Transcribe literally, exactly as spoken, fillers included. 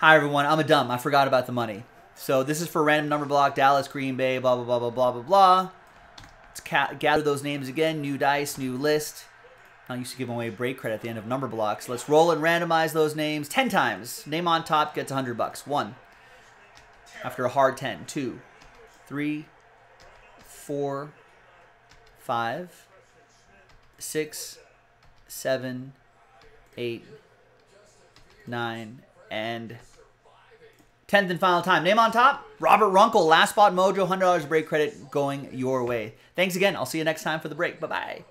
Hi, everyone. I'm a dumb. I forgot about the money. So this is for random number block, Dallas, Green Bay, blah, blah, blah, blah, blah, blah, blah. Let's ca gather those names again. New dice, new list. I used to give away break credit at the end of number blocks. Let's roll and randomize those names ten times. Name on top gets one hundred bucks. One. After a hard ten. Two. Three. Four. Five. Six. Seven. Eight. Nine. And tenth and final time. Name on top, Robert Runkle, Last Spot Mojo, one hundred dollars break credit going your way. Thanks again. I'll see you next time for the break. Bye-bye.